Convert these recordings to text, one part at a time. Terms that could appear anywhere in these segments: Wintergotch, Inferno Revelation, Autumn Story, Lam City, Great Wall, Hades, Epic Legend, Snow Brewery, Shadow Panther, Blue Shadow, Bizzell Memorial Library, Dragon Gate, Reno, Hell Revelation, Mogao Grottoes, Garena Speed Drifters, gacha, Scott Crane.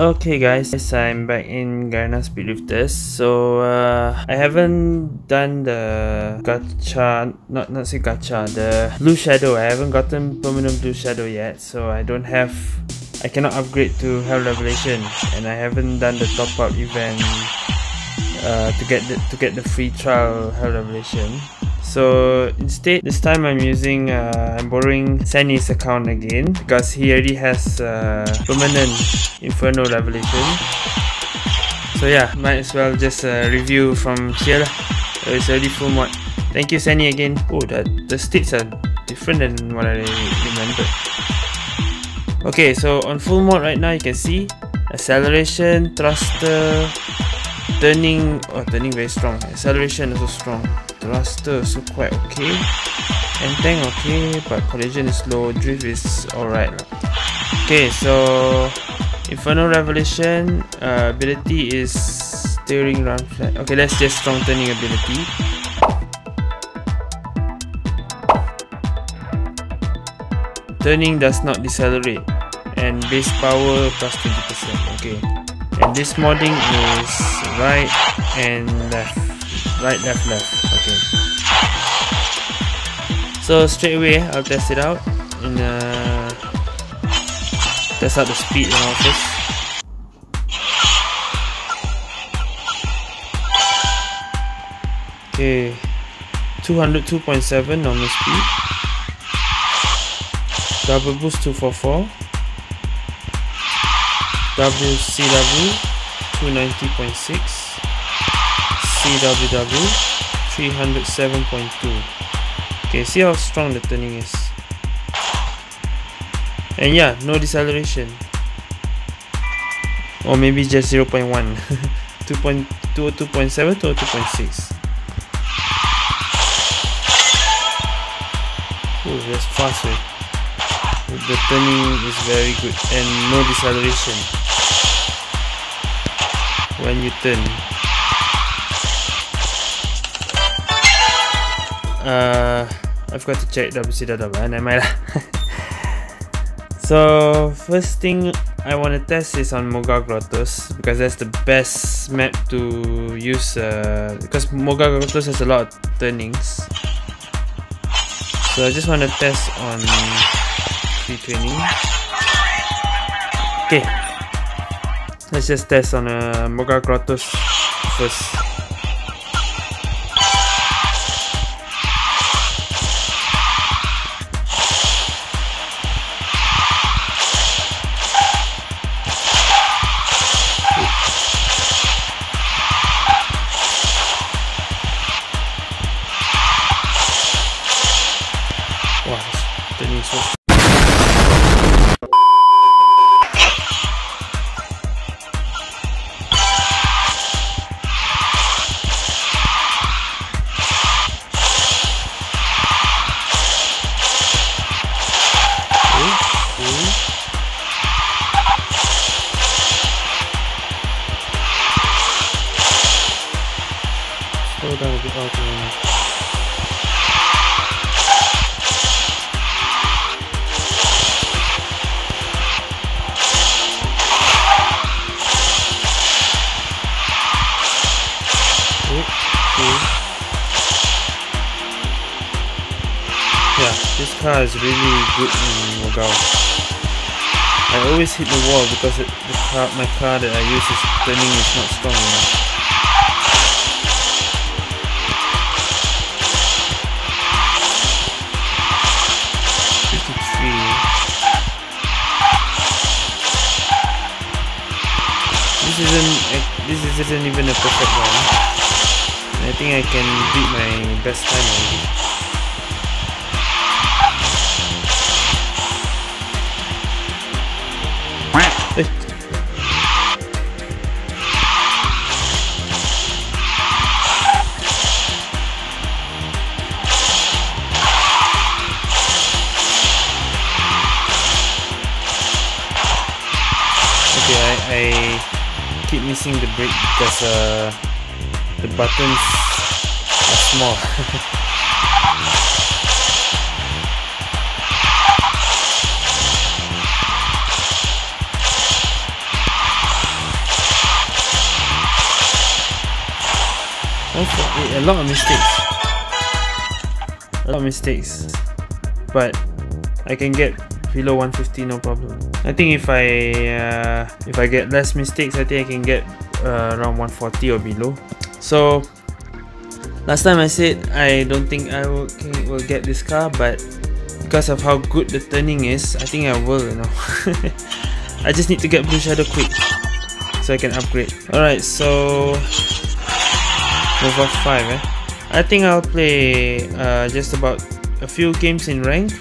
Okay guys, I'm back in Garena Speed Drifters. So I haven't done the gacha, the Blue Shadow. I haven't gotten permanent Blue Shadow yet, so I cannot upgrade to Hell Revelation, and I haven't done the top up event to get the free trial Hell Revelation. So instead, this time I'm borrowing Sunny's account again because he already has permanent Inferno Revelation. So yeah, might as well just review from here. It's already full mod. Thank you, Sunny, again. Oh, the states are different than what I remembered. Okay, so on full mod right now, you can see acceleration, thruster, turning. Oh, turning very strong. Acceleration also strong. Thruster so quite okay, and tank okay, but collision is low, drift is alright. Okay, so Inferno Revelation ability is steering round flat. Okay, let's just strong turning ability. Turning does not decelerate, and base power plus 20%. Okay, and this modding is right and left, right, left, left. Okay. So straight away, I'll test it out and test out the speed and all this. Okay, 202.7 normal speed. Double boost 244. WCW 290.6. CWW 307.2. Okay, see how strong the turning is, and yeah, no deceleration, or maybe just 0.1. 2.2, 2.7, 2.6. Oh, that's fast, eh? The turning is very good and no deceleration when you turn. I've got to check WCW and I might. So first thing I want to test is on Mogao Grottoes, because that's the best map to use, because Mogao Grottoes has a lot of turnings. So I just want to test on 320. Okay, let's just test on Mogao Grottoes first. This car is really good in Mogao. I always hit the wall because my car that I use is turning is not strong enough. This isn't even a perfect one. I think I can beat my best time already. I keep missing the brake because the buttons are small. Also, a lot of mistakes. But I can get below 150, no problem. I think if I get less mistakes, I think I can get around 140 or below. So last time I said I don't think I will get this car, but because of how good the turning is, I think I will, you know. I just need to get Blue Shadow quick so I can upgrade. Alright, so over 5, eh? I think I'll play just about a few games in rank,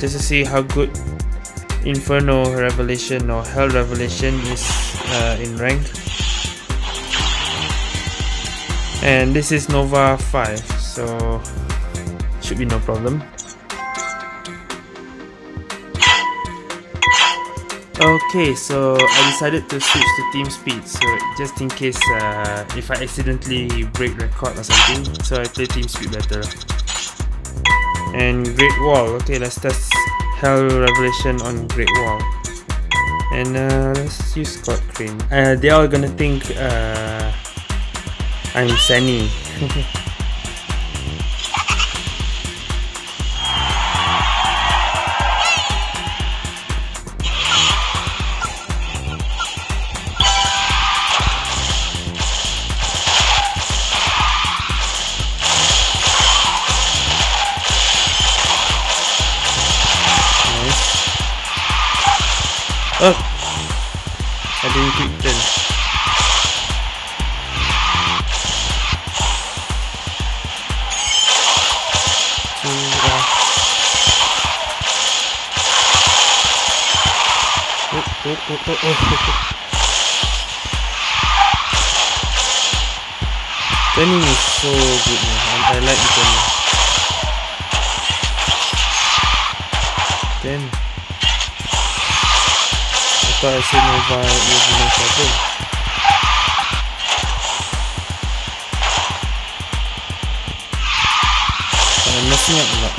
just to see how good Inferno Revelation or Hell Revelation is in rank. And this is Nova 5, so should be no problem. Okay, so I decided to switch to team speed, so just in case if I accidentally break record or something, so I play team speed better. And Great Wall. Okay, let's test Hell Revelation on Great Wall. And let's use Scott Crane. They are gonna think I'm Sunny. Oh, I didn't quick turn. Turning is so good, man. I like the turning. Damn. I said Nova would be no problem. But I'm messing up a lot.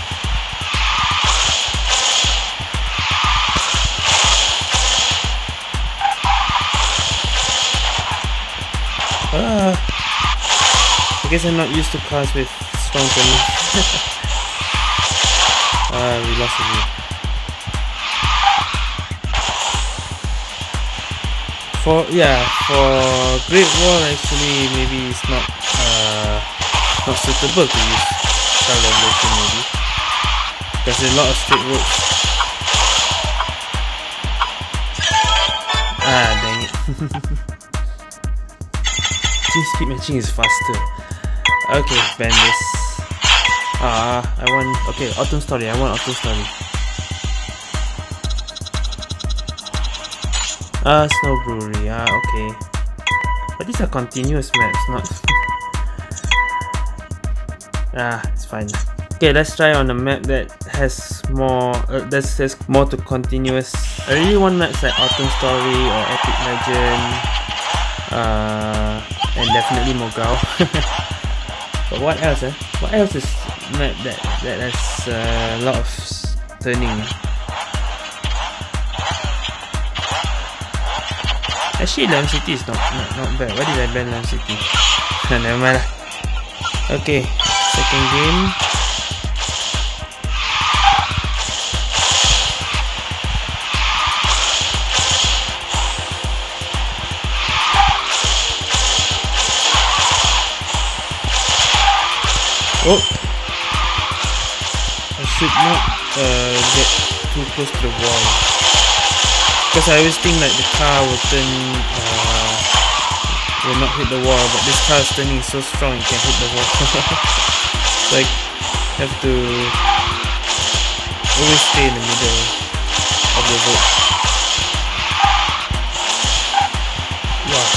I guess I'm not used to cars with strong turning. We lost it here. For Great Wall, actually, maybe it's not suitable to use Hell Revelation, maybe. Because there's a lot of straight roads. Ah, dang it. Team speed matching is faster. Okay, ban this. I want... Okay, Autumn Story. I want Autumn Story. Snow Brewery, okay. But these are continuous maps, not... it's fine. Okay, let's try on a map that has more... that says more to continuous. I really want maps like Autumn Story or Epic Legend. And definitely Mogao. But what else, eh? What else is map that has a lot of turning? Actually, Lam City is not bad. Why did I ban Lam City? Never mind. Okay, second game. Oh, I should not get too close to the wall. Because I always think like the car will turn, will not hit the wall, but this car's turning so strong it can hit the wall. So I have to always stay in the middle of the road. Wow.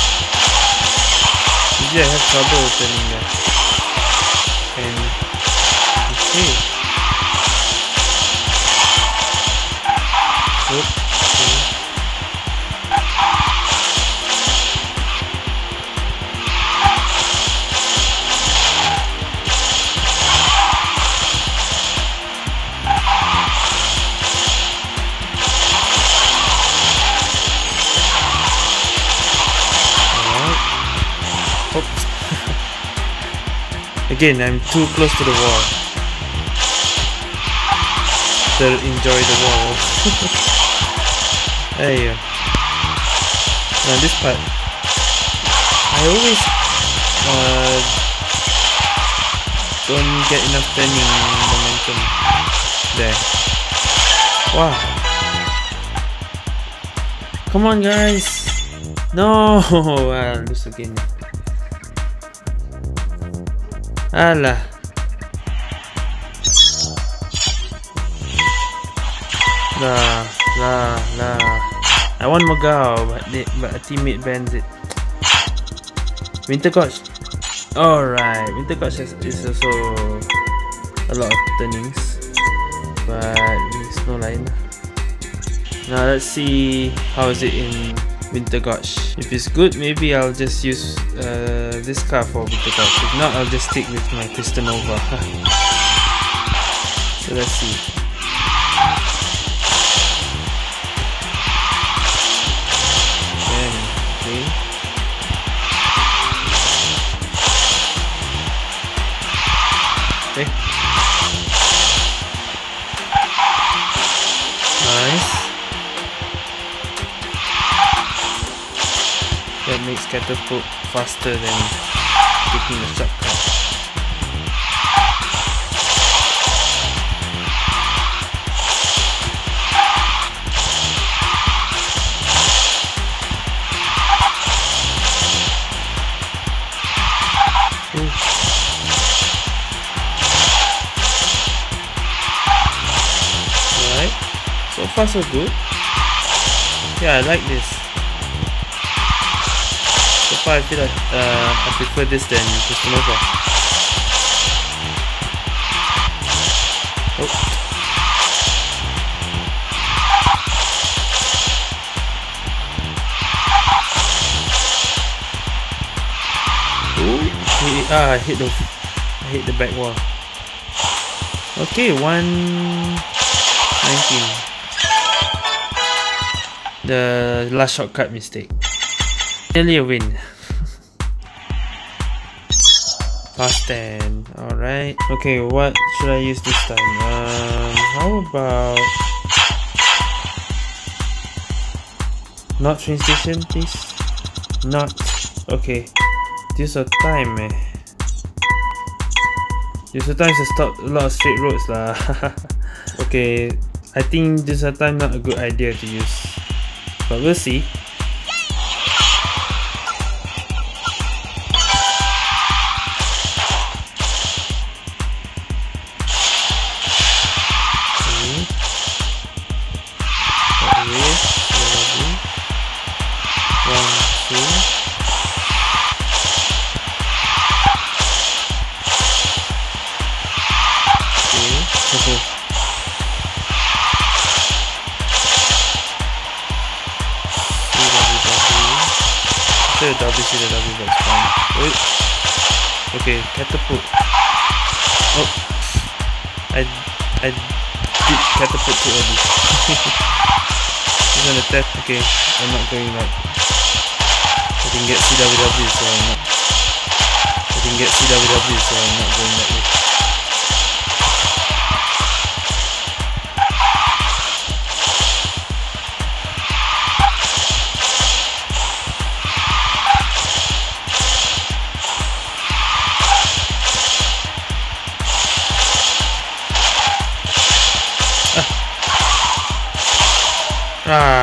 Usually I have trouble turning there. And okay. Oops. Oops. Again, I'm too close to the wall. They'll enjoy the wall. There you go. Now this part, I always don't get enough turning momentum there. Wow. Come on, guys. No, I'll lose again. Allah. Nah. I want Mogao, but a teammate bans it. Wintergotch. Alright, Wintergotch is also a lot of turnings, but it's no line. Now let's see how is it in Wintergotch. If it's good, maybe I'll just use this car for Wintergotch. If not, I'll just stick with my Crystal Nova. So let's see. Okay. Okay. Nice. That makes catapult faster than taking the shortcut. Alright, so far so good. Yeah, I like this. I feel like I prefer this than Crystal Nova. Oh. I hit the back wall. Okay, 119. The last shortcut mistake. Nearly a win. Past 10. Alright. Okay, what should I use this time? How about not train station, please? Not. Okay. Use of time, eh? Use of time to stop a lot of straight roads lah. Okay, I think use of time not a good idea to use, but we'll see. Okay, catapult. Oh, I did catapult too early. He's on the tap. Okay, I'm not going up. I can get CWW, so I'm not. I can get CWW, so I'm not going that way.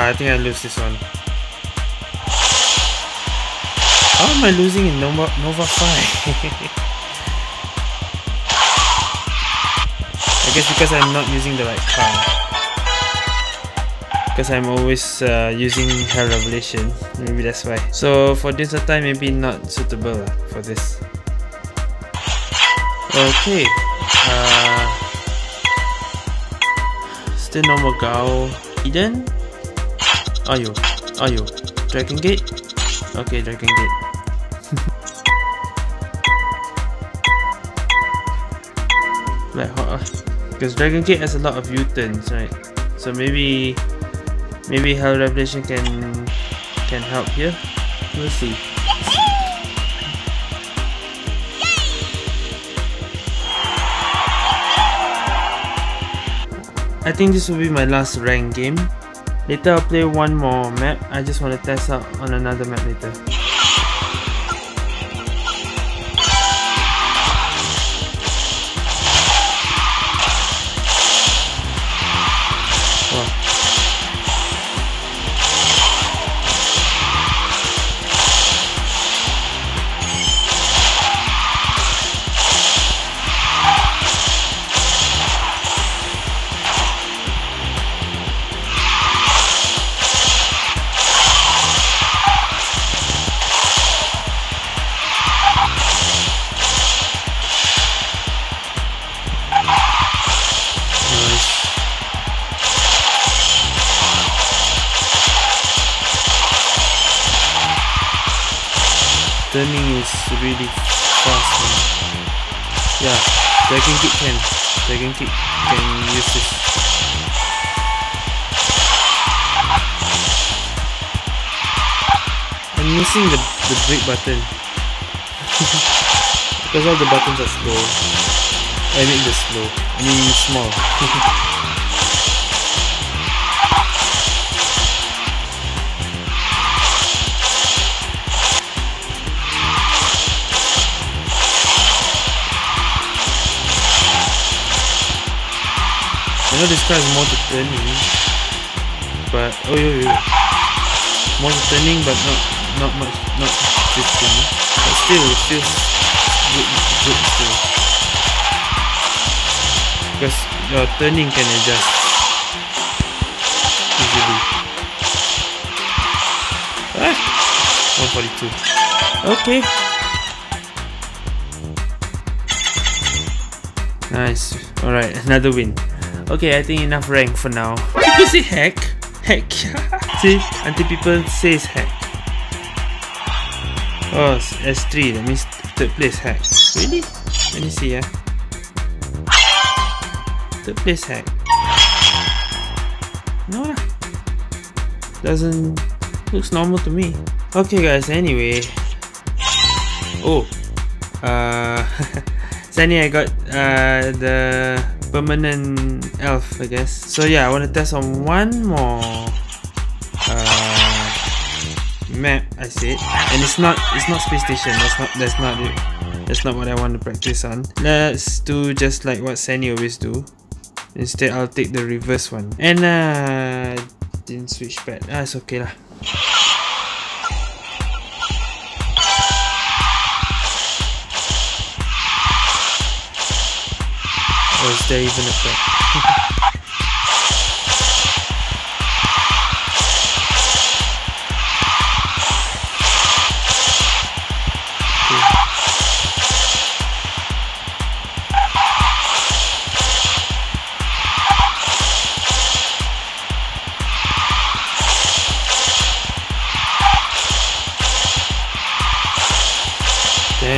I think I lose this one. How am I losing in Nova 5? I guess because I'm not using the right car. Because I'm always using Hell Revelation. Maybe that's why. So for this time, maybe not suitable for this. Okay. Still no Mogao Eden. Are you? Dragon Gate? Okay, Dragon Gate. Like hot, because Dragon Gate has a lot of U-turns, right? So maybe Hell Revelation can help here. We'll see. I think this will be my last ranked game. Later I'll play one more map. I just want to test out on another map later. Turning is really fast, man. Yeah, Dragon Gate can use this. I'm missing the brake button because all the buttons are slow. I mean small. I know this car is more to turning, but more to turning, but not drifting. But still, it feels good still, because your turning can adjust easily. 142. Okay. Nice. All right, another win. Okay, I think enough rank for now. People say heck. Heck. See, until people say heck. Oh, S3, that means third place heck. Really? Let me see, yeah. Third place heck. No lah. Doesn't... looks normal to me. Okay guys, anyway. Oh. So anyway, I got the... permanent elf, I guess. So yeah, I want to test on one more map. I said, and it's not space station. That's not what I want to practice on. Let's do just like what Sandy always do. Instead, I'll take the reverse one. And didn't switch pad. Ah, it's okay lah. Or is there even a threat? Okay. Damn.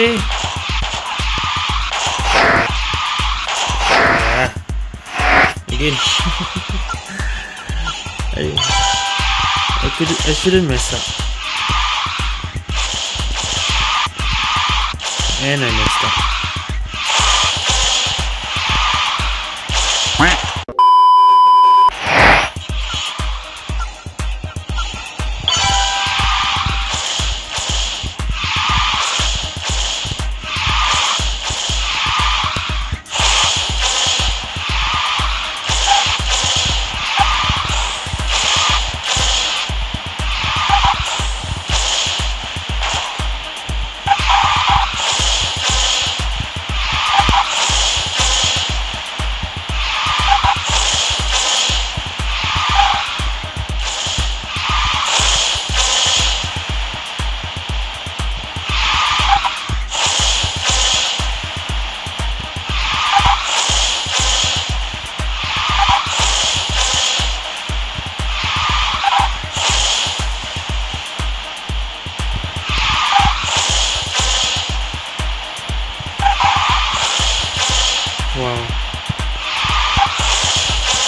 Hey! I shouldn't mess up, and I messed up.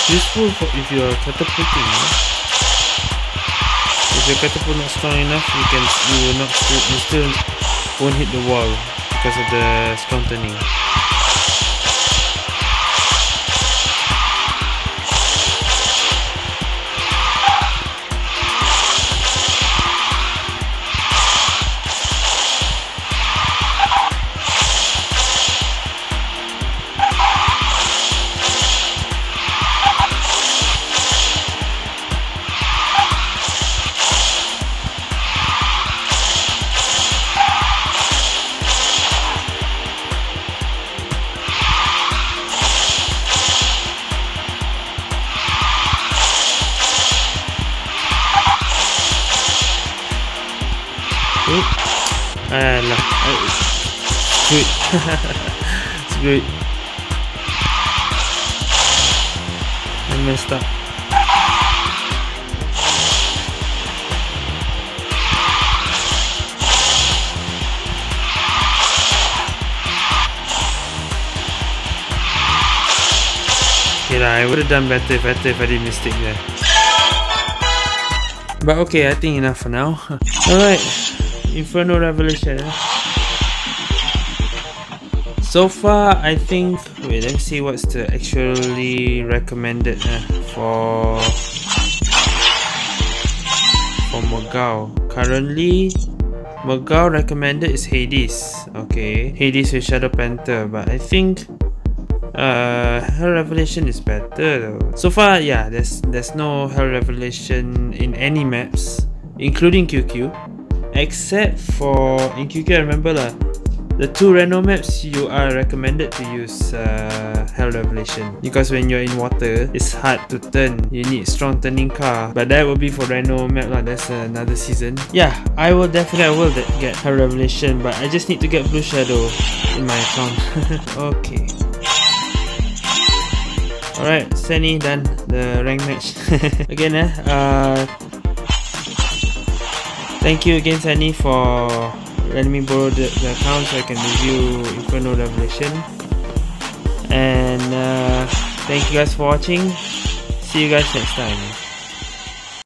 Useful for if you are catapulting. If your catapult not strong enough, you still won't hit the wall because of the strong turning. man. That is good. It's good. I messed up. Okay, I would have done better if I didn't mistake there. But okay, I think enough for now. Alright, Inferno Revelation. So far, I think... Wait, let me see what's the actually recommended for Mogao. Currently, Mogao recommended is Hades. Okay, Hades with Shadow Panther, but I think... Hell Revelation is better though. So far, yeah, there's no Hell Revelation in any maps, including QQ, except for in QQ. I remember the two Reno maps you are recommended to use Hell Revelation, because when you're in water, it's hard to turn. You need strong turning car, but that will be for Reno map lah. That's another season. Yeah, I will get Hell Revelation, but I just need to get Blue Shadow in my account. Okay. Alright, Sunny done the rank match again. Thank you again, Sunny, for letting me borrow the account so I can review Inferno Revelation. And thank you guys for watching. See you guys next time.